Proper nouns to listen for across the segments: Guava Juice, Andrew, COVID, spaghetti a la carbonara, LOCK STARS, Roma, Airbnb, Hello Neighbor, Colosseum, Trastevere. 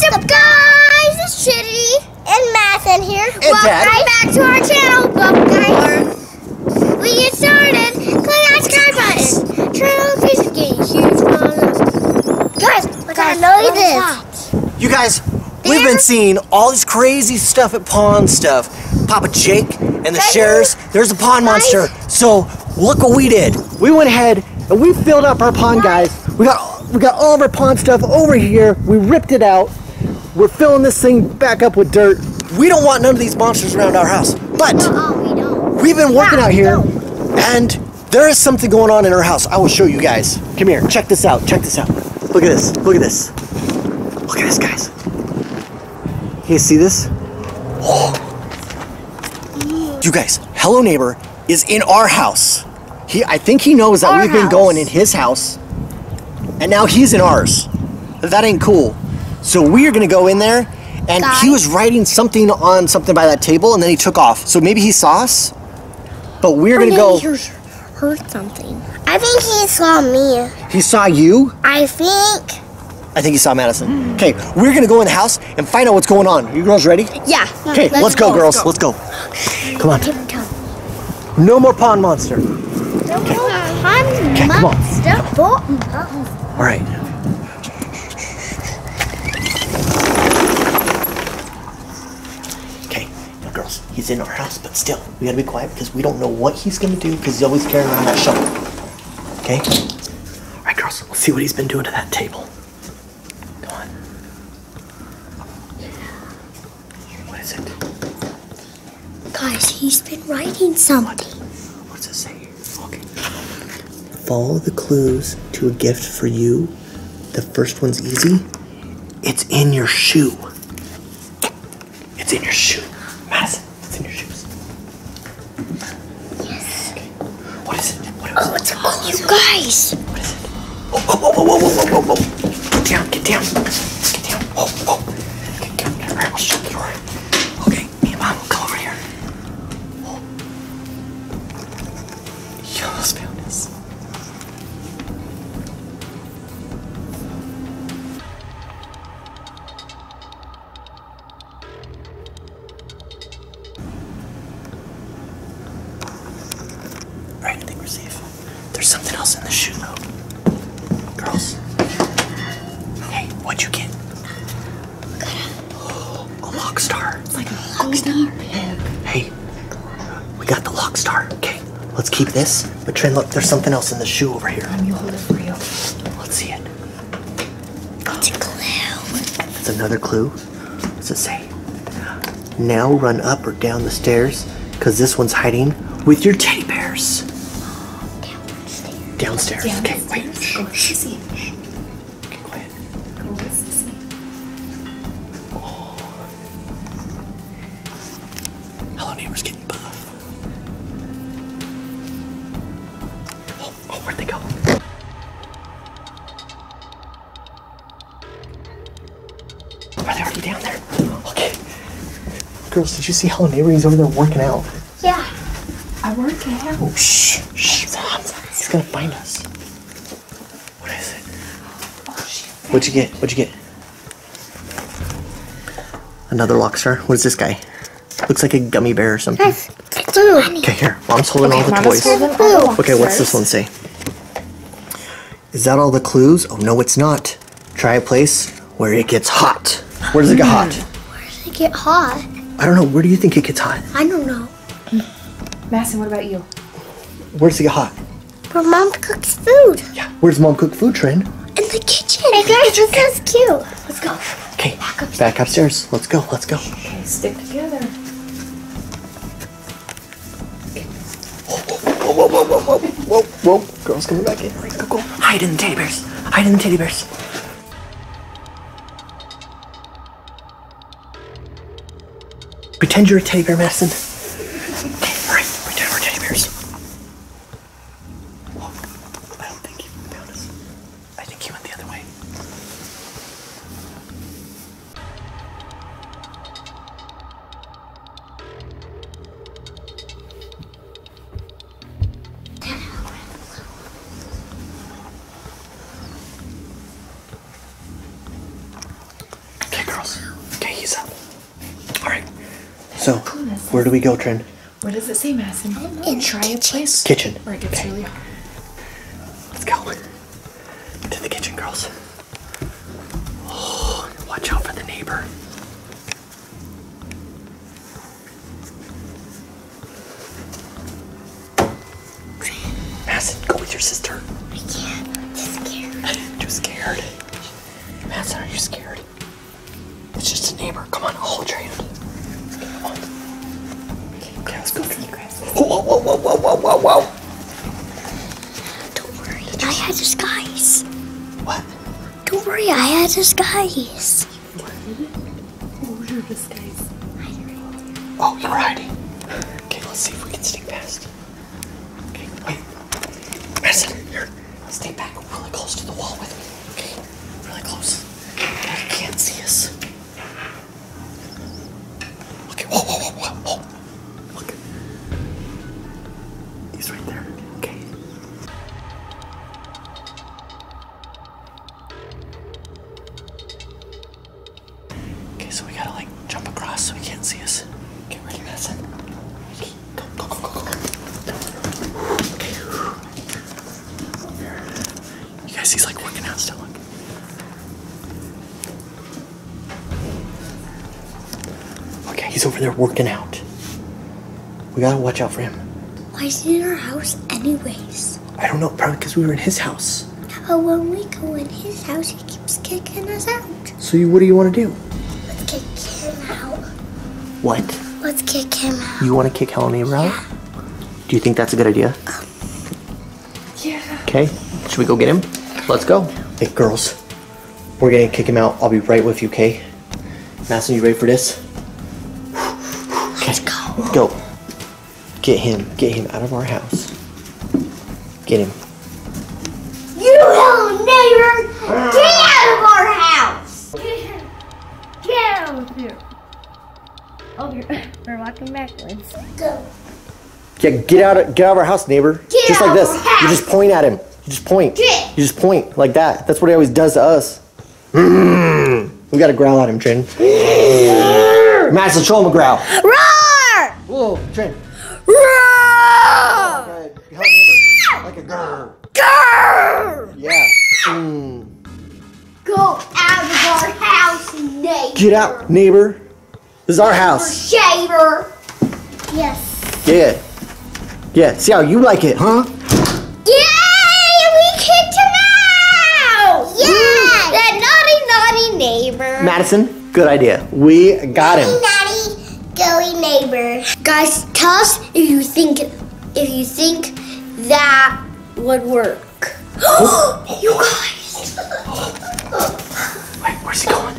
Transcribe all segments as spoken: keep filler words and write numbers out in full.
What's up, guys? It's Chitty and Mathen here. And Welcome Dad. back to our channel. Welcome, guys. We get started. Click that subscribe button. Turn on notifications. Get huge thumbs up. Guys, look how loaded this. You guys, we've been seeing all this crazy stuff at Pond Stuff. Papa Jake and the Sharers. There's a pond monster. So look what we did. We went ahead and we filled up our pond, guys. We got. We got all of our pond stuff over here. We ripped it out. We're filling this thing back up with dirt. We don't want none of these monsters around our house. But no, we don't. we've been working yeah, out here, don't. and there is something going on in our house. I will show you guys. Come here. Check this out. Check this out. Look at this. Look at this. Look at this, guys. Can you see this? Oh. You guys, Hello Neighbor is in our house. He, I think he knows that our we've house. been going in his house. And now he's in ours. That ain't cool. So we are gonna go in there, and guys. he was writing something on something by that table, and then he took off. So maybe he saw us, but we're or gonna go. He heard something. I think he saw me. He saw you? I think. I think he saw Madison. Okay, mm. we're gonna go in the house and find out what's going on. You girls ready? Yeah. Okay, let's, let's go, go, girls. Let's go. Let's go. Come on. No more pond monster. No okay. more pond okay, monster. Come on. All right. Okay, now girls, he's in our house, but still, we gotta be quiet because we don't know what he's gonna do because he's always carrying around that shovel. Okay? All right, girls, let's see what he's been doing to that table. Come on. What is it? Guys, he's been writing something. What? What's it say? Okay. Follow the clues to a gift for you. The first one's easy. It's in your shoe. It's in your shoe. Madison, it's in your shoes. Yes. Okay. What is it? What is oh, it? it's a clue. You guys. What is it? Oh, oh, oh, oh, oh, oh, oh, oh. Get down, get down. Get down. Oh, oh. Okay, come here. All right, I'll shut the door. Okay, me and Mom will come over here. Oh. You almost found us. There's something else in the shoe though. Girls. Hey, what'd you get? Oh, a lock star. It's like a lock star. Hey, we got the lock star. Okay, let's keep this. But Trin, look, there's something else in the shoe over here. Let me hold it for you. Let's see it. It's a clue. It's another clue. What's it say? Now run up or down the stairs, because this one's hiding with your teddy bears. Downstairs. Yeah, okay, downstairs. Wait. Shh. Go see. Shh. Okay, go ahead. Go see. Oh. Hello Neighbor's getting buff. Oh, oh, where'd they go? Are they already down there? Okay. Girls, did you see Hello Neighbor? He's over there working out. Yeah. I work out. Oh, shh. Shh. He's gonna find us. What is it? Oh, shit. What'd you get? What'd you get? Another lock star. What is this guy? Looks like a gummy bear or something. Yes, it's funny. Okay, here. Mom's holding okay, all the Mama's toys. All the okay, what's this one say? Is that all the clues? Oh no, it's not. Try a place where it gets hot. Where does it get hot? Where does it get hot? I don't know. Where do you think it gets hot? I don't know. Madison, what about you? Where does it get hot? Where Mom cooks food. Yeah. Where's Mom cook food, Trin? In the kitchen. Hey guys, this sounds cute. Let's go. Okay. Back upstairs. Back upstairs. Let's go. Let's go. Okay. Stick together. Whoa, whoa, whoa, whoa, whoa, whoa, whoa, whoa! Girls, coming back in. Go, go. Hide in the teddy bears. Hide in the teddy bears. Pretend you're a teddy bear, Madison. Okay. All right. Pretend we're teddy bears. girls. Okay, he's up. Alright. So, where do we go, Trin? What does it say, Madison? In try a place. Kitchen. Where it gets really hot. Let's go. To the kitchen, girls. Oh, watch out for the neighbor. Madison, go with your sister. I can't. I'm too scared. Too scared. Madison, are you scared? It's just a neighbor. Come on, I'll hold your hand. Come on. Okay, okay, let's go. Whoa, whoa, whoa, whoa, whoa, whoa, whoa. Don't worry. I had disguise. What? Don't worry, I had disguise. What? What was your disguise? Hiding. Oh, you're hiding. Okay, let's see if we can sneak past. Okay, wait. Madison, here. Stay back really close to the wall with me. Okay? Really close. God, he can't see us. Okay, whoa, whoa, whoa, whoa, whoa. Look. He's right there. Okay. Okay, so we gotta like jump across so he can't see us. Get ready, Madison. Okay, go, go, go, go, go. Guys, he's like working out still. Look. Okay, he's over there working out. We gotta watch out for him. Why is he in our house anyways? I don't know, probably because we were in his house. But when we go in his house, he keeps kicking us out. So you, what do you want to do? Let's kick him out. What? Let's kick him out. You want to kick Hello Neighbor out? Yeah. Do you think that's a good idea? Um, yeah. Okay, should we go get him? Let's go. Hey, girls. We're gonna kick him out. I'll be right with you, okay? Madison, you ready for this? Okay. Let's go. Let's go. Get him. Get him out of our house. Get him. You little neighbor! Get out of our house! Get out of here. Oh, you're, we're walking backwards. Go. Yeah, get out of, get out of our house, neighbor. Get just out like this. Of our house. You just point at him. You just point. Get. You just point like that. That's what he always does to us. Mm. We gotta growl at him, Trin. Madison, show him a growl. Roar! Whoa, Trin. Roar! Oh, okay. Roar! Like a grr. Grr! Yeah. Mm. Go out of our house, neighbor. Get out, neighbor. This is our house. Shaver. Yes. Yeah. Yeah. See how you like it, huh? Neighbor. Madison, good idea. We got him. Naughty, girly neighbor. Guys, tell us if you think if you think that would work. Oh, oh, you guys. Oh. Wait, where's he going?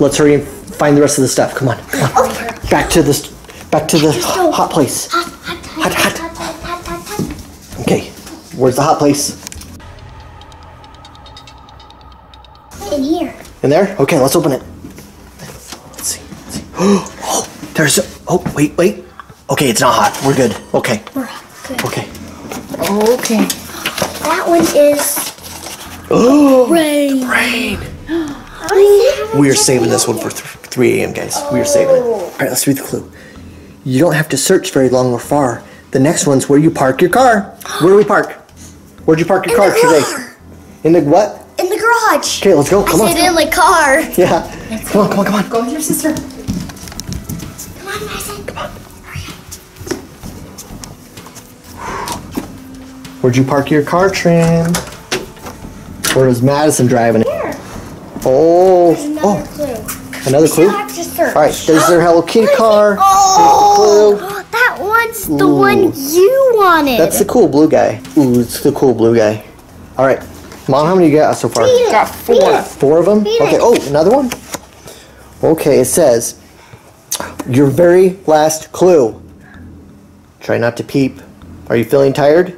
Let's hurry and find the rest of the stuff. Come on, come on. Okay. Back to the back to the hot place. Hot, hot, hot, hot, hot, hot, hot, hot. Okay, where's the hot place? In here. In there? Okay, let's open it. Let's see. Let's see. Oh, there's a, oh, wait, wait. Okay, it's not hot. We're good. Okay. We're hot. Good. Okay. Okay. That one is... Oh! Rain. Rain. We are saving this one for three A M, guys. Oh. We are saving it. All right, let's read the clue. You don't have to search very long or far. The next one's where you park your car. Where do we park? Where'd you park your car today? In the what? In the garage. Okay, let's go. Come I on. I said in the car. Yeah. Let's come on, come on, come on. Go with your sister. Come on, Madison. Come on. Hurry up. Where'd you park your car, Trin? Where is Madison driving it? Here. Oh. There's another oh. clue. Another clue? All right, there's their Hello Kitty car. Oh. There's the clue. That one's the Ooh. one you wanted. That's the cool blue guy. Ooh, it's the cool blue guy. All right. Mom, how many you got so far? Got four. Four of them? Okay. Oh, another one? Okay, it says, your very last clue. Try not to peep. Are you feeling tired?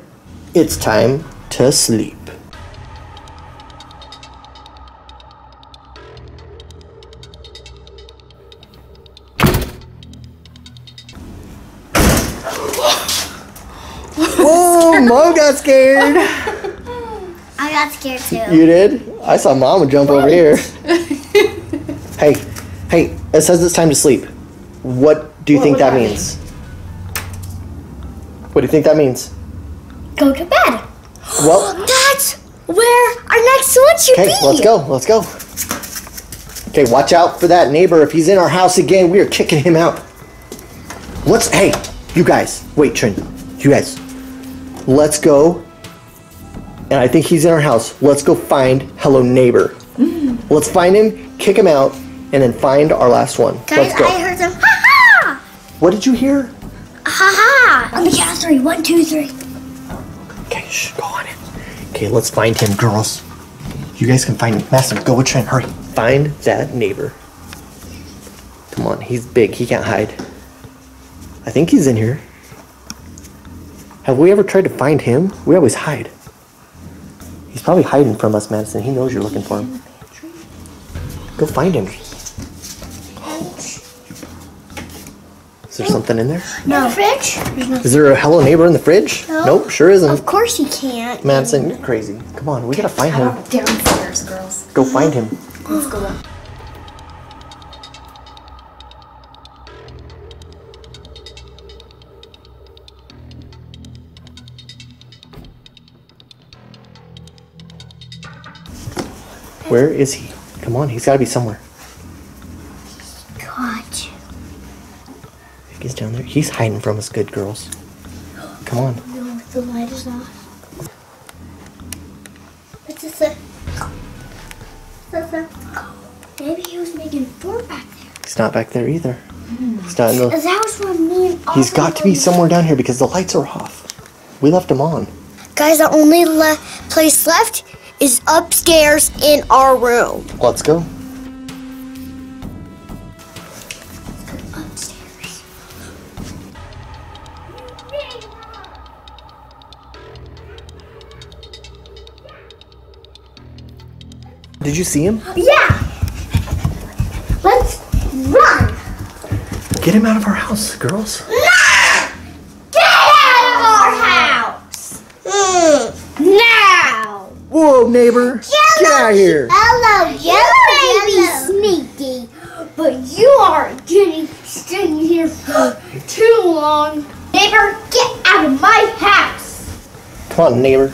It's time to sleep. Whoa, Mom got scared. I got scared too. You did? I saw Mama jump what? over here. Hey, hey, it says it's time to sleep. What do you what think that, that means? Mean? What do you think that means? Go to bed. Well, that's where our next one should be. Okay, let's go, let's go. Okay, watch out for that neighbor. If he's in our house again, we are kicking him out. Let's, hey, you guys, wait, Trin, you guys, let's go, and I think he's in our house. Let's go find Hello Neighbor. Mm. Let's find him, kick him out, and then find our last one. Guys, let's go. I heard some ha-ha! What did you hear? Ha-ha! On the count of three. One, two, three. Okay, shh, go on in. Okay, let's find him, girls. You guys can find him. Master, go with Trin, hurry. Find that neighbor. Come on, he's big, he can't hide. I think he's in here. Have we ever tried to find him? We always hide. He's probably hiding from us, Madison. He knows you're looking for him. Go find him. Is there something in there? No. Fridge? Is there a Hello Neighbor in the fridge? No. Nope, sure isn't. Of course he can't. Madison, you're crazy. Come on, we gotta find him. Downstairs, girls. Go find him. Let's go up. Where is he? Come on, he's got to be somewhere. Got you. I think he's down there. He's hiding from us, good girls. Come on. No, the light is off. What's this? What's this? Maybe he was making four back there. He's not back there either. Mm. He's not in the... That was where me and He's got to be somewhere down here because the lights are off. We left him on. Guys, the only le place left is upstairs in our room. Let's go. Let's go upstairs. Did you see him? Yeah. Let's run. Get him out of our house, girls. No! Get out of our house. Mm. Now. Whoa, neighbor! Yellow, get out of here! Hello, you may be sneaky, but you are getting staying here for too long. Neighbor, get out of my house! Come on, neighbor.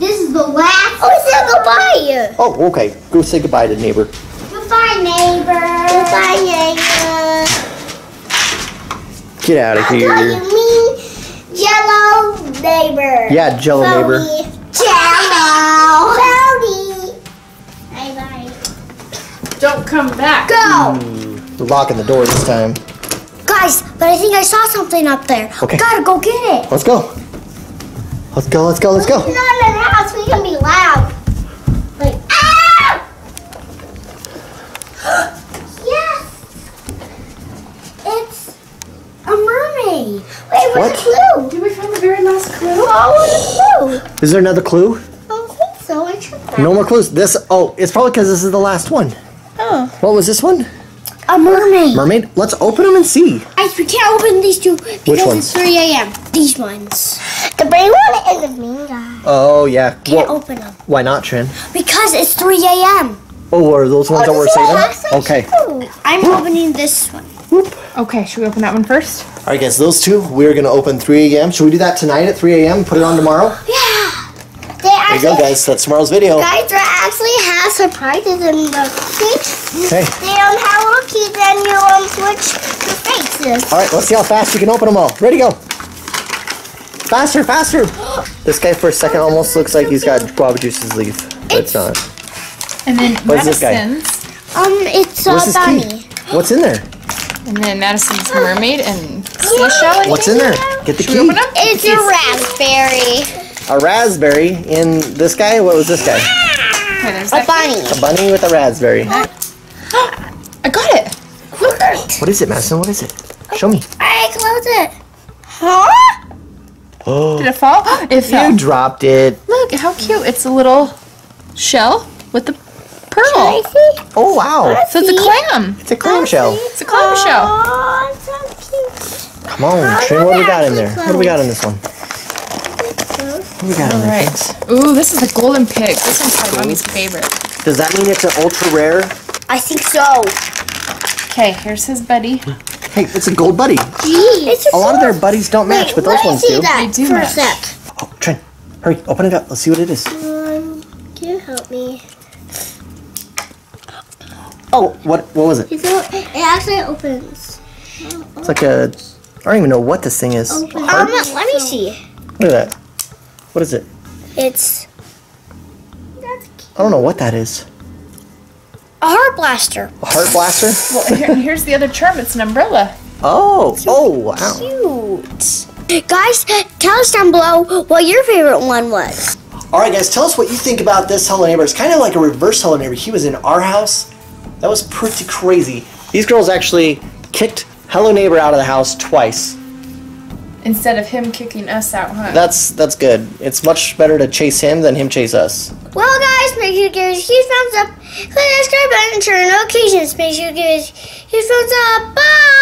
This is the last. Oh, we said goodbye. Oh, okay. Go say goodbye to neighbor. Goodbye, neighbor. Goodbye, neighbor. Get out of I'll here! You mean Jello neighbor? Yeah, Jello neighbor. Jello! Cody! Bye bye. Don't come back. Go! Mm, we're locking the door this time. Guys, but I think I saw something up there. Okay. We gotta go get it. Let's go. Let's go, let's go, let's go. We're not in the house. We can be loud. Like, ah! Yes! It's a mermaid. Wait, what's what? The clue? Did we find the very last clue? Oh, what a clue! Is there another clue? I don't think so. I tried that. No more clues. This. Oh, it's probably because this is the last one. Oh. What was this one? A mermaid. Mermaid. Let's open them and see. I we can't open these two because Which ones? It's three A M These ones. The brain one and the mean guy. Oh yeah. Can't well, open them. Why not, Trin? Because it's three A M Oh, are those ones oh, that we're saving? Okay. Cool. I'm Whoop. opening this one. Whoop. Okay, should we open that one first? All right, guys, those two we're gonna open three A M Should we do that tonight at three A M? Put it on tomorrow? Yeah. They actually, there you go, guys. That's tomorrow's video. Guys, they actually have surprises in the face. Okay. They don't have Hello Kitty, then you um switch the faces. All right, let's see how fast you can open them all. Ready, go. Faster, faster. This guy for a second almost looks like he's got guava juice's leaf, but it's, it's not. And then what is this guy? Um, it's a uh, bunny. What's in there? And then Madison's mermaid and seashell. What's in there? Get the Should key. Open up? It's a raspberry. A raspberry in this guy? What was this guy? Yeah. Okay, a bunny. Key. A bunny with a raspberry. I got it. Look at it. What is it, Madison? What is it? Show me. I closed it. Huh? Oh. Did it fall? It fell. You dropped it. Look, how cute. It's a little shell with the pearl. Oh wow! Let's so it's a clam. It's a clam Let's shell. See. It's a clam Aww, shell. So cute. Come on, Trin, what do we got in there? Clothes. What do we got in this one? What do we got All in there? Right. Ooh, this is a golden pig. This one's my mommy's favorite. Does that mean it's an ultra rare? I think so. Okay, here's his buddy. Hey, it's a gold buddy. Jeez. A, a lot of their buddies don't match, Wait, but those ones do. That they do for match. A sec. Oh, Trent, hurry, open it up. Let's see what it is. Um, can you help me? Oh, what what was it? It actually opens. It's like a, I don't even know what this thing is. Um, let me see. Look at that. What is it? It's, that's cute. I don't know what that is. A heart blaster. A heart blaster? Well, here, here's the other charm. It's an umbrella. Oh, so oh, wow. Cute. Guys, tell us down below what your favorite one was. All right, guys, tell us what you think about this Hello Neighbor. It's kind of like a reverse Hello Neighbor. He was in our house. That was pretty crazy. These girls actually kicked Hello Neighbor out of the house twice. Instead of him kicking us out, huh? That's that's good. It's much better to chase him than him chase us. Well, guys, make sure you give us a huge thumbs up, click the subscribe button, and turn on notifications. Make sure you give us a huge thumbs up. Bye!